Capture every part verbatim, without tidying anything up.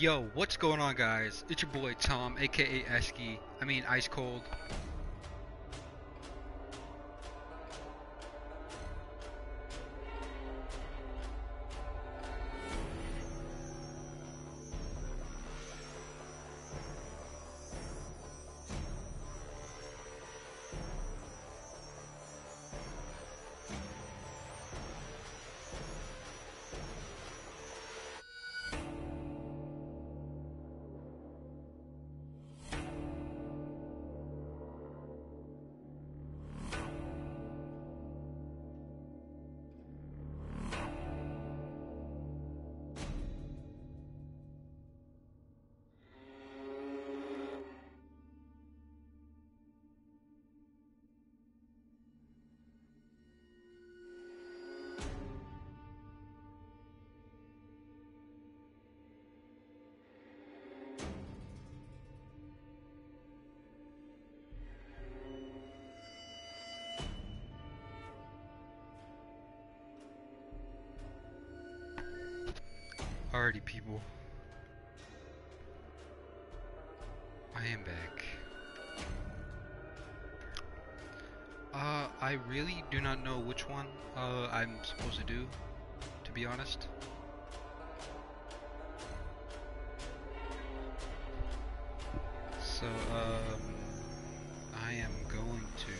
Yo, what's going on, guys? It's your boy Tom, aka Esky. I mean, Ice Cold. Alrighty, people. I am back. Uh, I really do not know which one uh, I'm supposed to do, to be honest. So, um, I am going to...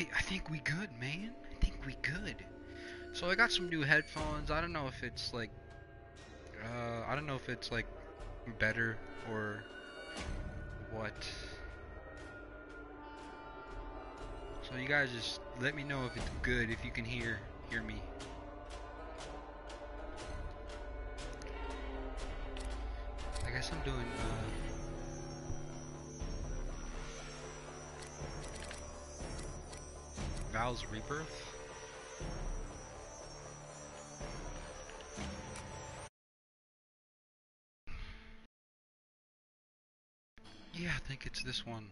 I think we good, man. I think we good. So I got some new headphones. I don't know if it's like, uh, I don't know if it's like better or what. So you guys just let me know if it's good, if you can hear hear me. I guess I'm doing. Uh, Val's Rebirth. Yeah, I think it's this one.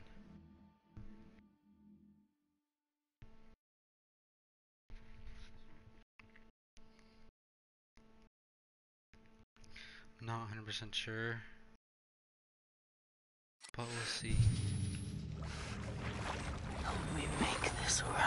I'm not one hundred percent sure, but we'll see. Help me make this right.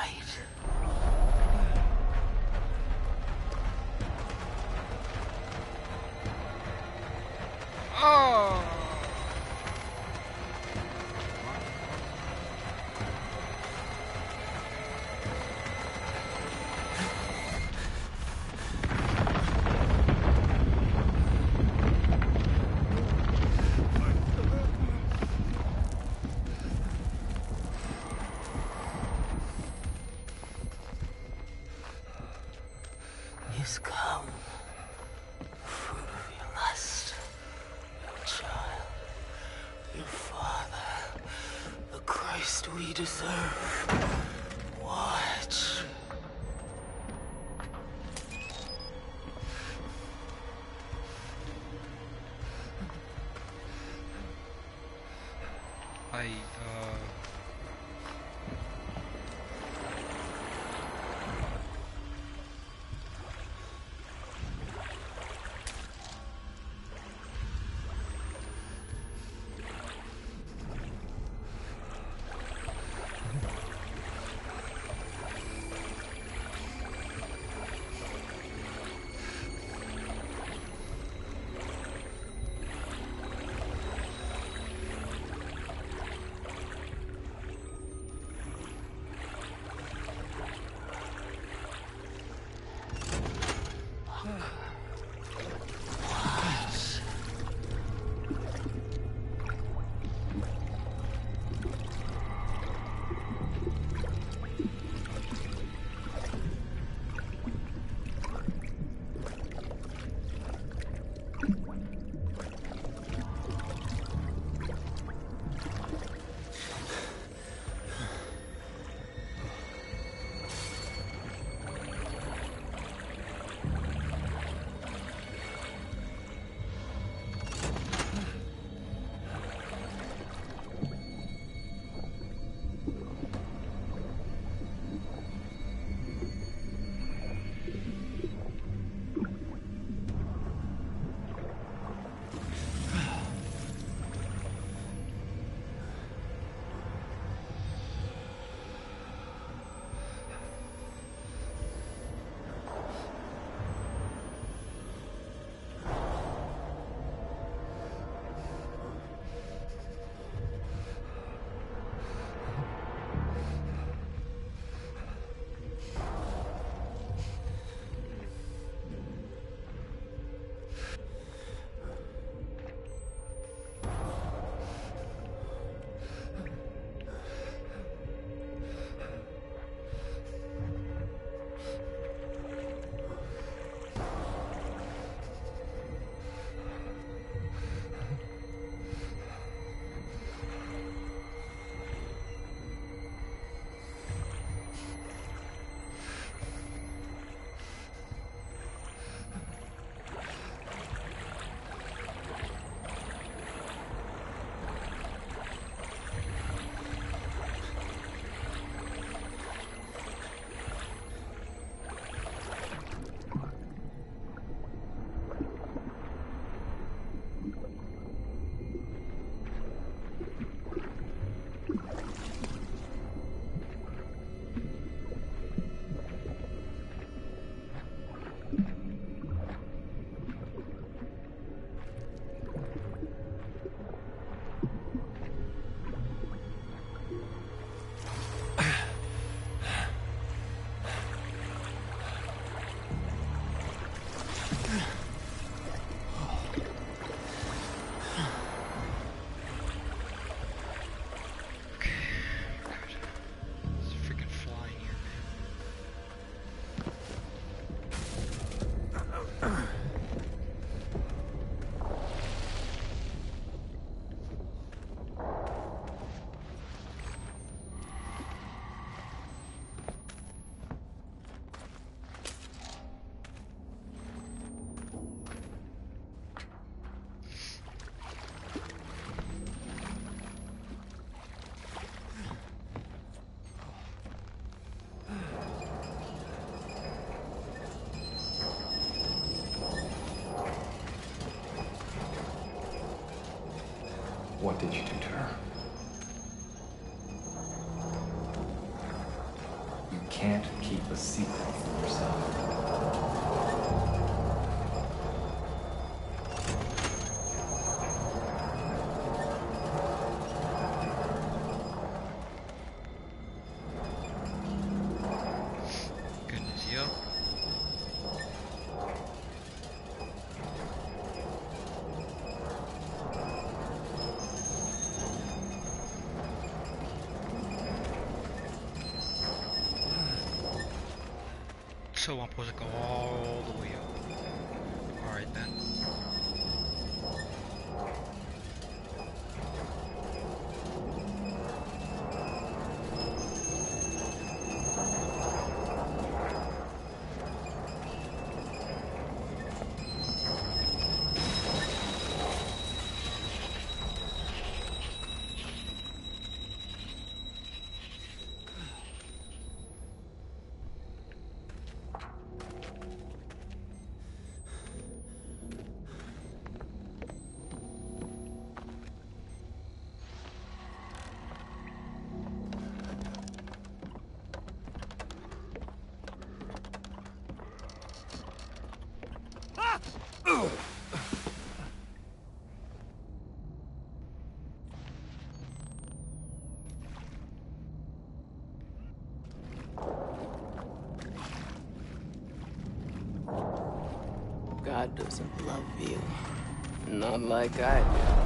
can't keep a secret from yourself. So I'm supposed to go all the way up. Alright then. God doesn't love you. Not like I do.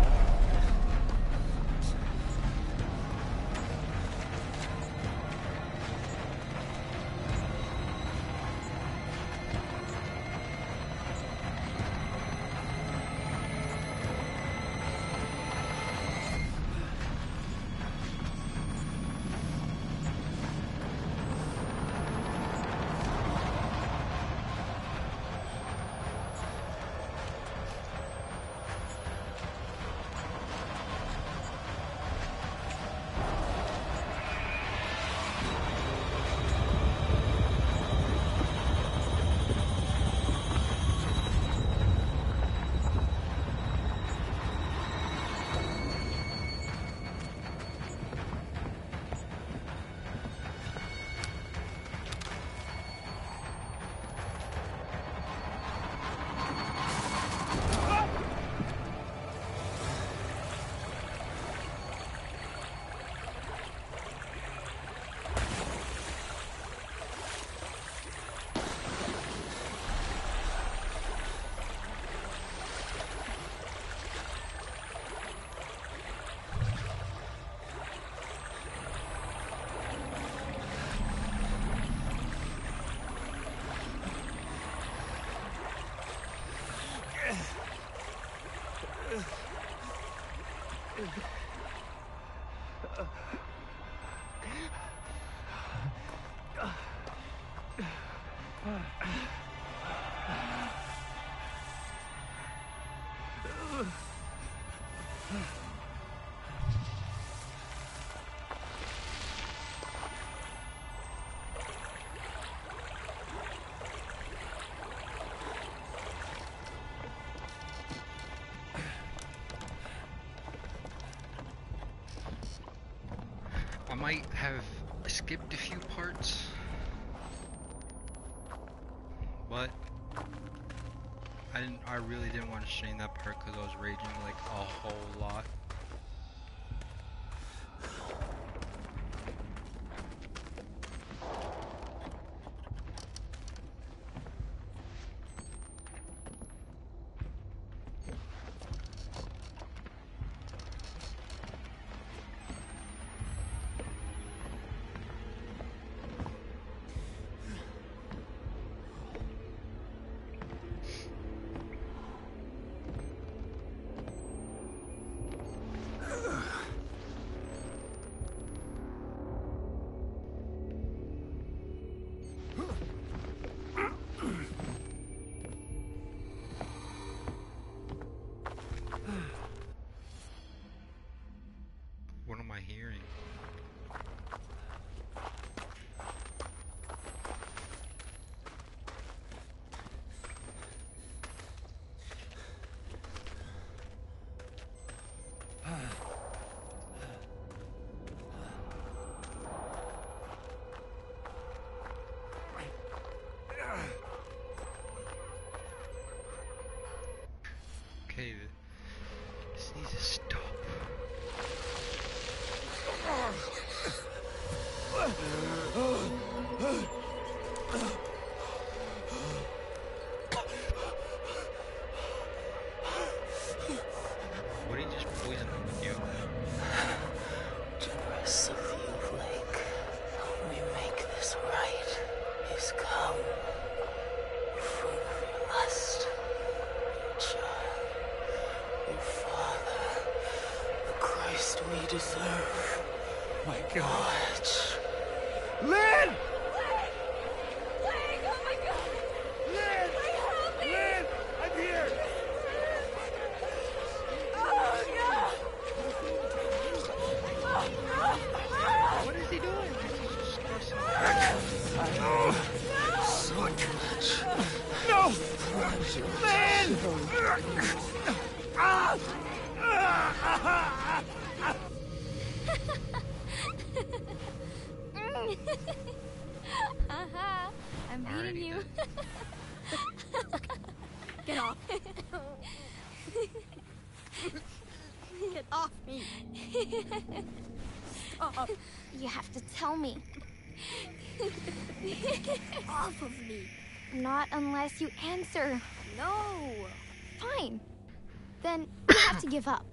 I might have skipped a few parts, but I didn't. I really didn't want to stream that part because I was raging like a whole lot. deserve. My God. Lynn! Lynn! Lynn! Oh my God! Lynn! Please help me! Lynn! I'm here! Oh no! Oh, no. Oh. What is he doing? Oh. No! Son of a... No! Lynn! Ah! Ah! Haha, I'm beating you. Get off. Get off me. Stop. You have to tell me. Get off of me. Not unless you answer. No. Fine. Then you have to give up.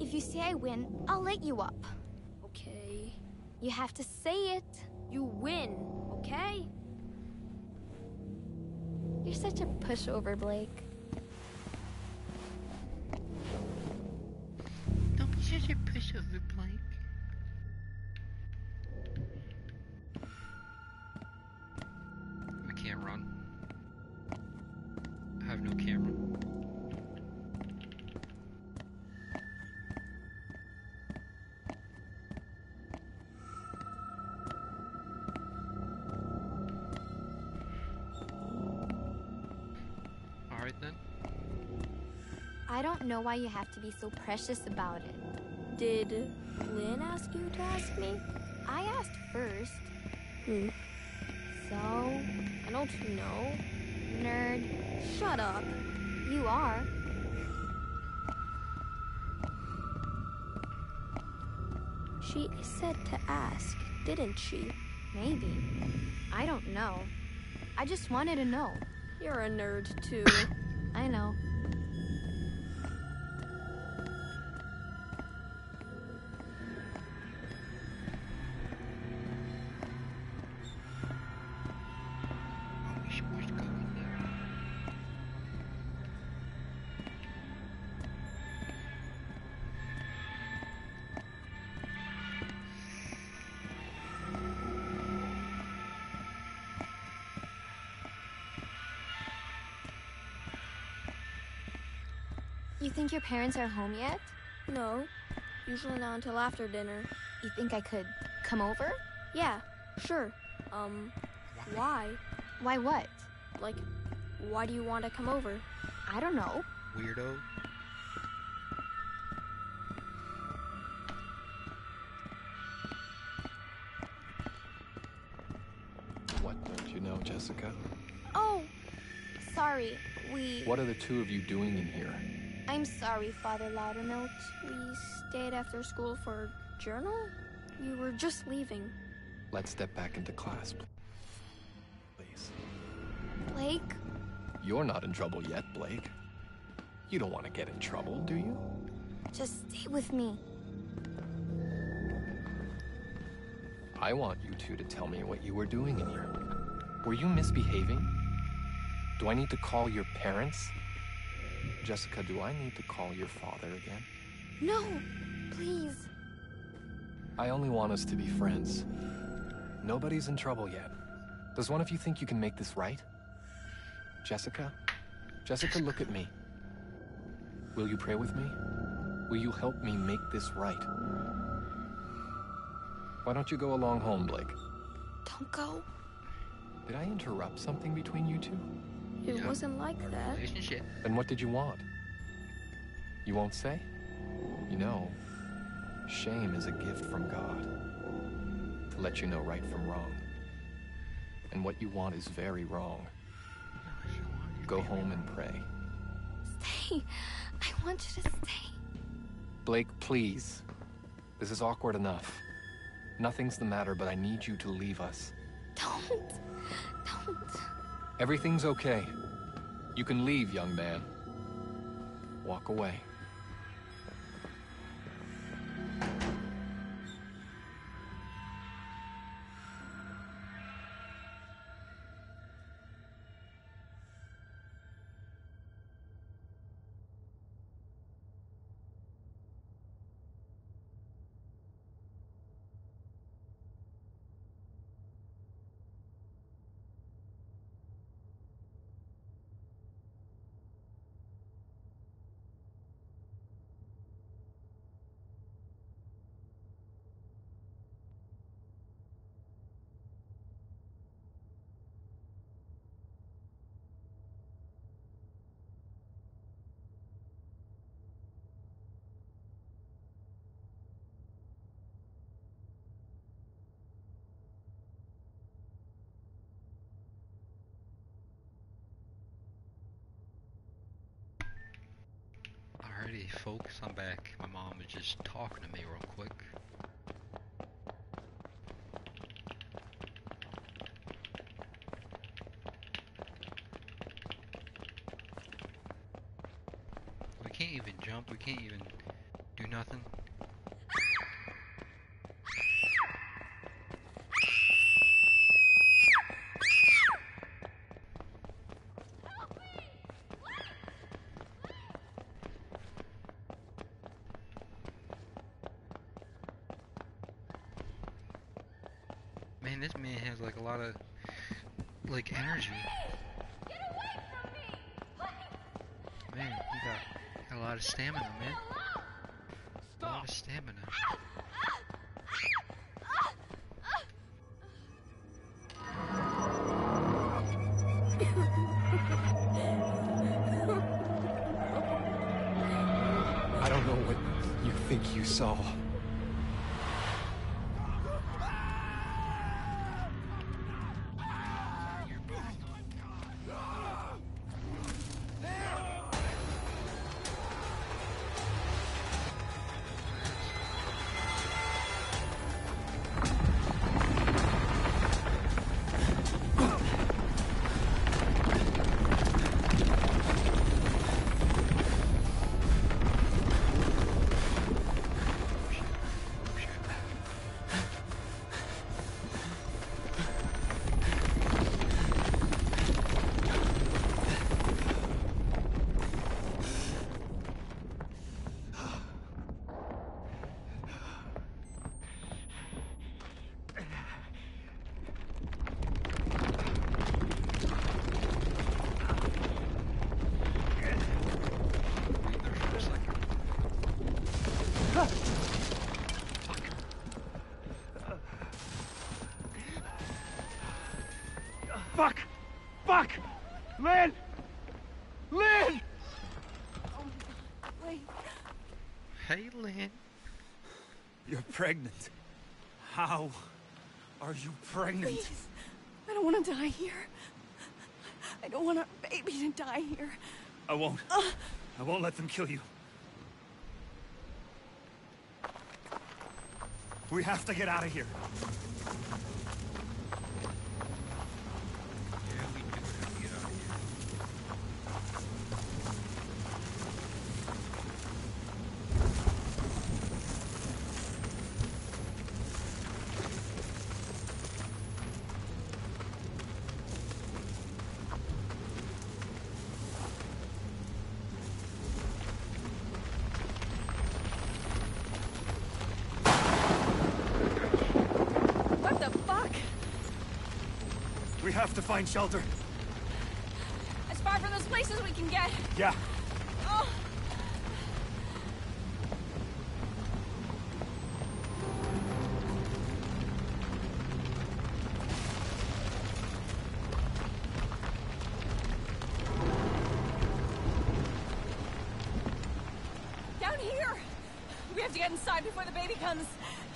If you say I win, I'll let you up. Okay. You have to say it. You win, okay? You're such a pushover, Blake. Don't be such a pushover, Blake. I can't run. I have no camera. Know why you have to be so precious about it. Did Lynn ask you to ask me? I asked first. Hmm. So? I don't know. Nerd. Shut up. You are. She said to ask, didn't she? Maybe. I don't know. I just wanted to know. You're a nerd, too. I know. You think your parents are home yet? No, usually not until after dinner. You think I could come over? Yeah, sure. Um, why? Why what? Like, why do you want to come over? I don't know. Weirdo. What don't you know, Jessica? Oh, sorry, we... What are the two of you doing in here? I'm sorry, Father Loudermilk. We stayed after school for journal? You were just leaving. Let's step back into class, please. Blake? You're not in trouble yet, Blake. You don't want to get in trouble, do you? Just stay with me. I want you two to tell me what you were doing in here. Were you misbehaving? Do I need to call your parents? Jessica, do I need to call your father again? No, please. I only want us to be friends. Nobody's in trouble yet. Does one of you think you can make this right? Jessica? Jessica, look at me. Will you pray with me? Will you help me make this right? Why don't you go along home, Blake? Don't go. Did I interrupt something between you two? It wasn't like that. Then what did you want? You won't say? You know, shame is a gift from God to let you know right from wrong. And what you want is very wrong. Go home and pray. Stay. I want you to stay. Blake, please. This is awkward enough. Nothing's the matter, but I need you to leave us. Don't. Don't. Everything's okay. You can leave, young man. Walk away. guys, I'm back. My mom was just talking to me real quick. We can't even jump, we can't even do nothing. Like a lot of like energy. Get away from me, please. Man, you got, got a lot of stamina, man. Stop. A lot of stamina. I don't know what you think you saw. Pregnant? How are you pregnant? Please. I don't want to die here. I don't want our baby to die here. I won't. Uh. I won't let them kill you. We have to get out of here. We have to find shelter. As far from those places we can get. Yeah. Oh. Down here. We have to get inside before the baby comes.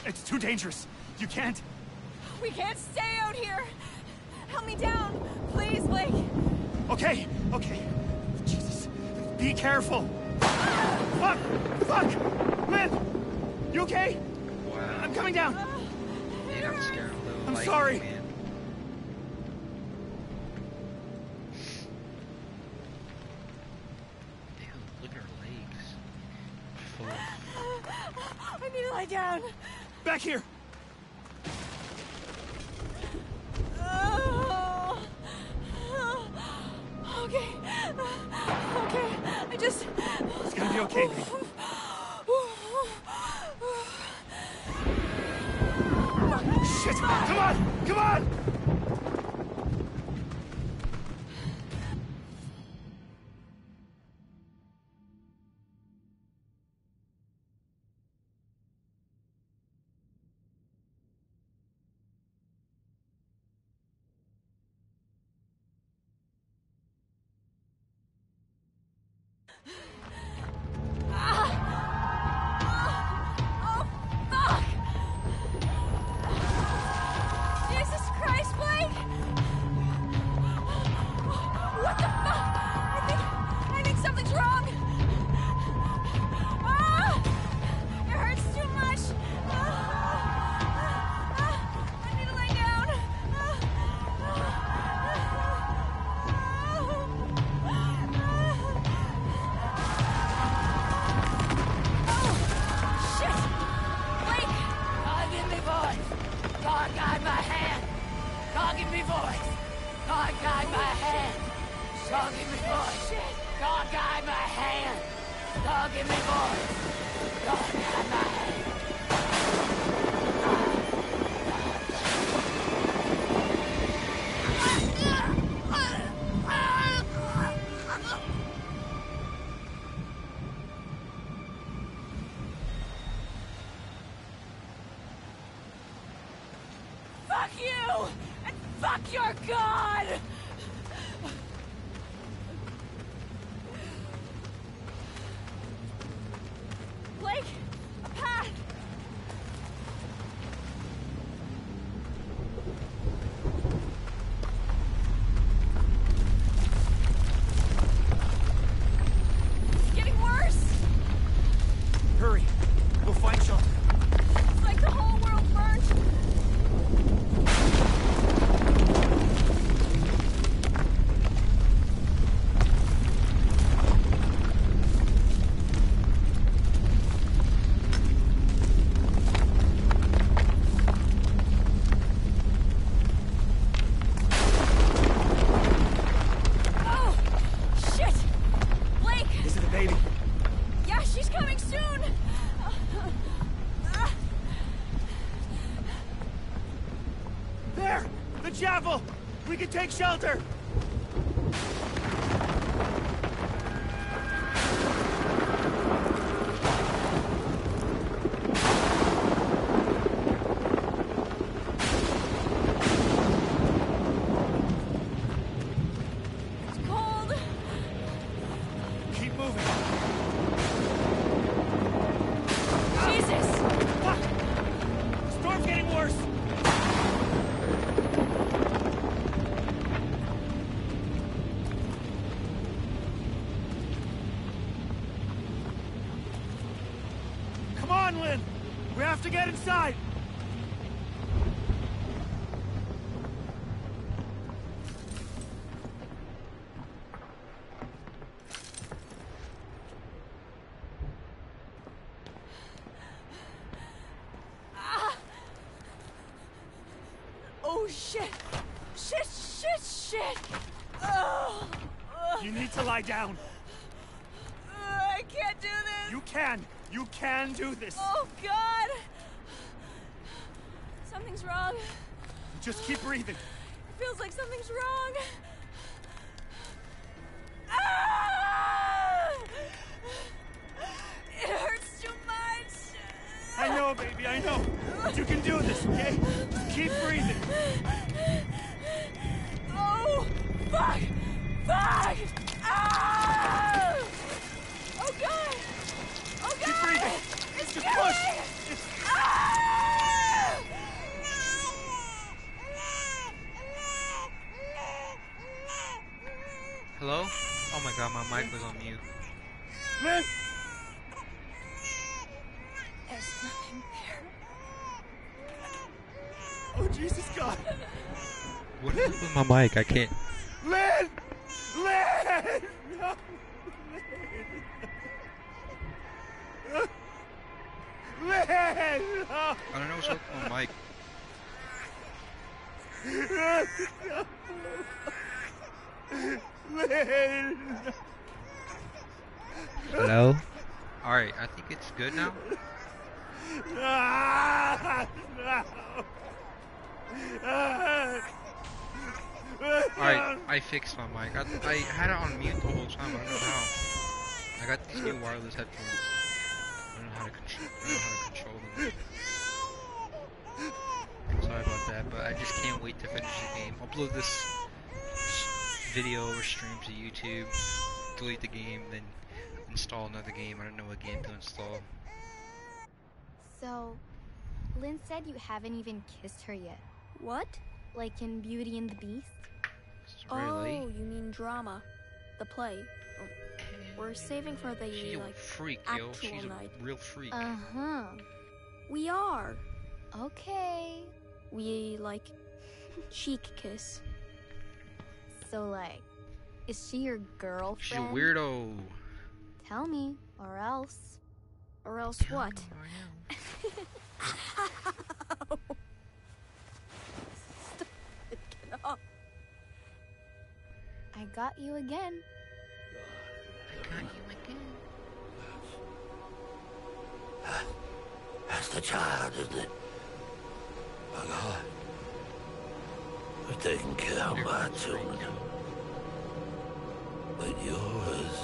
It's too dangerous. You can't. We can't stay out here. Help me down, please, Blake. Okay, okay. Jesus, be careful. Ah! Fuck, fuck, Liv. You okay? Wow. I'm coming down. Uh, yeah, I'm scared a little. I'm like, sorry. Man. Dude, look at her legs. Full. I need to lie down. Back here. Okay. Shit! Come on! Come on! What the fuck? I think, I think something's wrong. Ah! me voice. God guide my hand. Don't give me voice. God guide my hand. Don't give me voice. God guide my hand. We can take shelter! Lie down. Uh, I can't do this. You can. You can do this. Oh, God. Something's wrong. Just keep breathing. It feels like something's wrong. Ah! It hurts too much. I know, baby. I know. But you can do this, okay? Just keep breathing. Oh, fuck. Fuck. Oh! Oh God! Oh God! Keep breathing! It's just killing! Push! It's... Oh! Hello? Oh my God, my mic was on mute. Man! There's nothing there. Oh Jesus God! What is it with my mic? I can't. Lynn! Lynn! No! Lynn! Lynn! No! I don't know what's up on Mike. Lynn! Hello? Alright, I think it's good now. Ah, no! Ah. Alright, I fixed my mic. I, I had it on mute the whole time, but I don't know how. I got these new wireless headphones. I don't know how to control, I don't know how to control them. I'm sorry about that, but I just can't wait to finish the game. Upload this video or stream to YouTube, delete the game, then install another game. I don't know what game to install. So, Lynn said you haven't even kissed her yet. What? Like in Beauty and the Beast? Really? Oh, you mean drama. The play. We're saving for the, she's like, a freak, actual yo. She's night. A real freak. Uh-huh. We are. Okay. We, like, cheek kiss. So, like, is she your girlfriend? She's a weirdo. Tell me, or else. Or else Tell what? Me or I am. Stop it, get off. got you again. I got you again. That's the child, isn't it? My God. They're taking care of my children. But yours,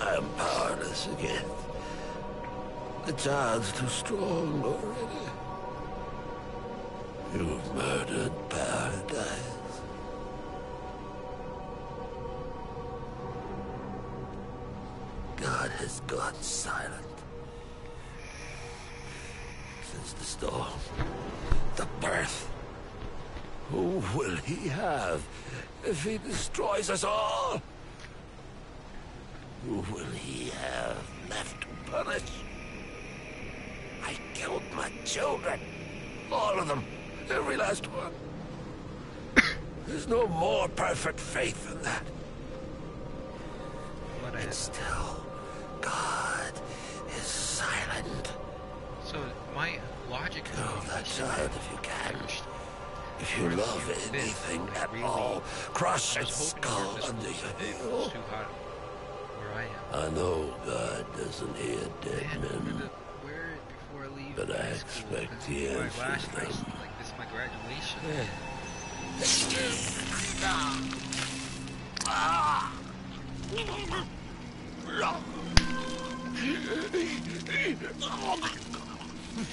I am powerless again. The child's too strong already. You've murdered paradise. God has gone silent. Since the storm, the birth, who will he have if he destroys us all? Who will he have left to punish? I killed my children, all of them. Every last one. There's no more perfect faith than that. What and is... still, God is silent. So my logic. Kill that child if you can. If you love anything at all, crush its skull under your heel. I know God doesn't hear dead men, but I expect He answers them. My graduation. Yeah.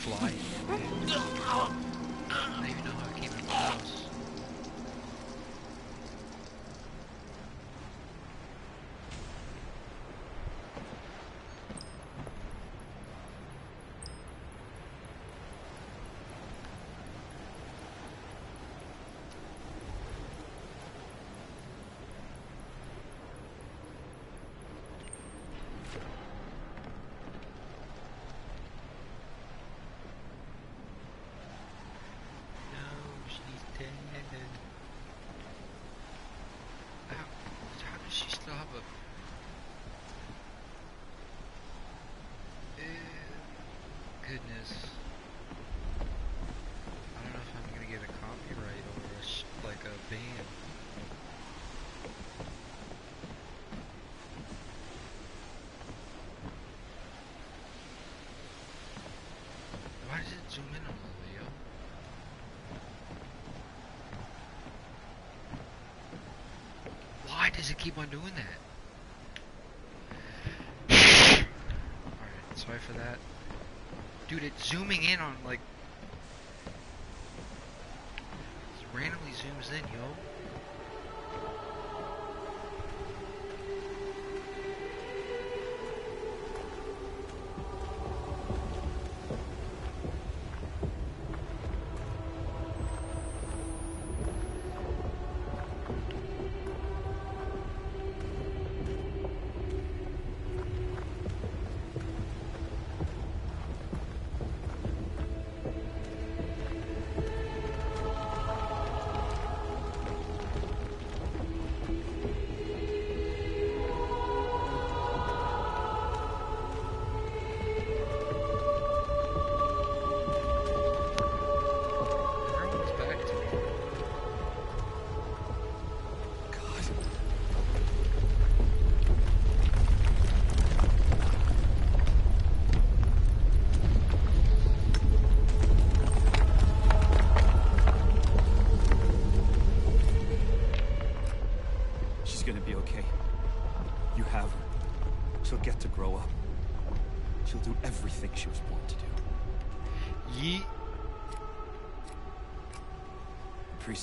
Flying. I don't even know how I came in my house. Why does it keep on doing that? Alright, sorry for that. Dude, it's zooming in on, like... It randomly zooms in, yo.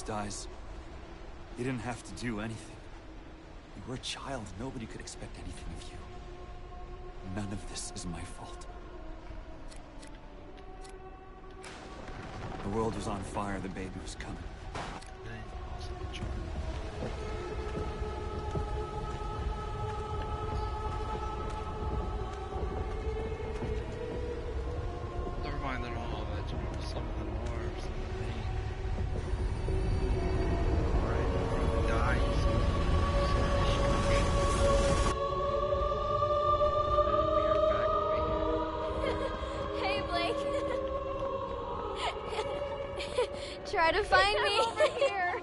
Dies. You didn't have to do anything. You were a child. Nobody could expect anything of you. None of this is my fault. The world was on fire. The baby was coming. Try to find me. Over here.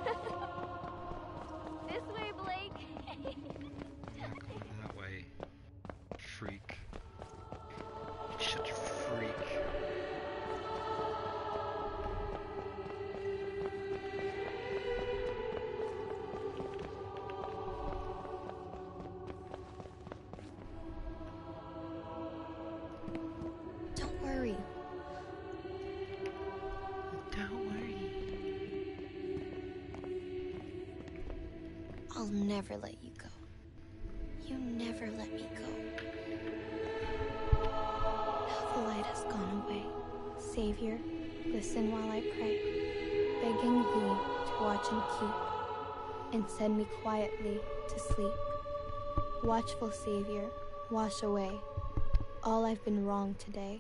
I'll never let you go. You never let me go. Now the light has gone away. Savior, listen while I pray, begging thee to watch and keep, and send me quietly to sleep. Watchful Savior, wash away all I've been wrong today.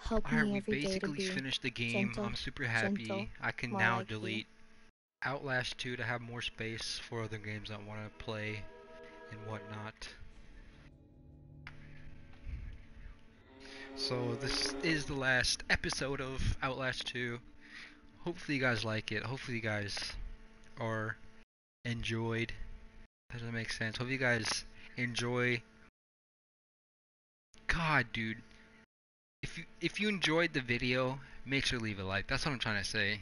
Help All right, me every we basically day to be finished the game. Gentle, I'm super happy. Gentle, I can now like delete you. Outlast two to have more space for other games I want to play and whatnot. So this is the last episode of Outlast two. Hopefully you guys like it. Hopefully you guys are enjoyed. That doesn't make sense. Hope you guys enjoy. God, dude. If you, if you enjoyed the video, make sure to leave a like. That's what I'm trying to say.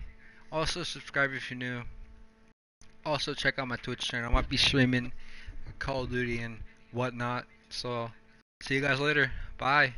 Also, subscribe if you're new. Also, check out my Twitch channel. I might be streaming Call of Duty and whatnot. So, see you guys later. Bye.